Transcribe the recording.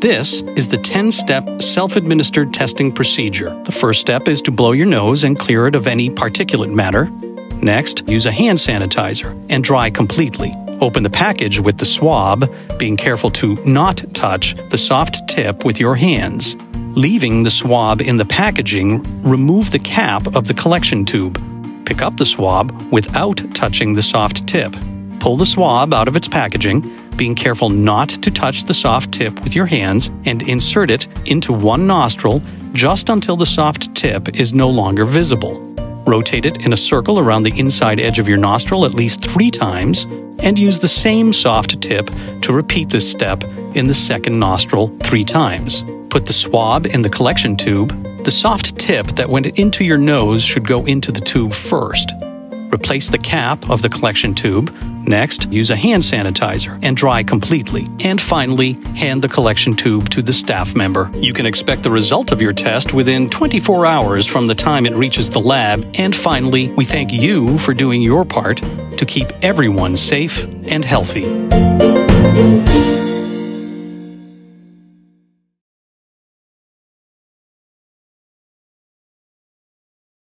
This is the 10-step self-administered testing procedure. The first step is to blow your nose and clear it of any particulate matter. Next, use a hand sanitizer and dry completely. Open the package with the swab, being careful to not touch the soft tip with your hands. Leaving the swab in the packaging, remove the cap of the collection tube. Pick up the swab without touching the soft tip. Pull the swab out of its packaging, being careful not to touch the soft tip with your hands, and insert it into one nostril just until the soft tip is no longer visible. Rotate it in a circle around the inside edge of your nostril at least 3 times, and use the same soft tip to repeat this step in the second nostril 3 times. Put the swab in the collection tube. The soft tip that went into your nose should go into the tube first. Replace the cap of the collection tube. Next, use a hand sanitizer and dry completely. And finally, hand the collection tube to the staff member. You can expect the result of your test within 24 hours from the time it reaches the lab. And finally, we thank you for doing your part to keep everyone safe and healthy.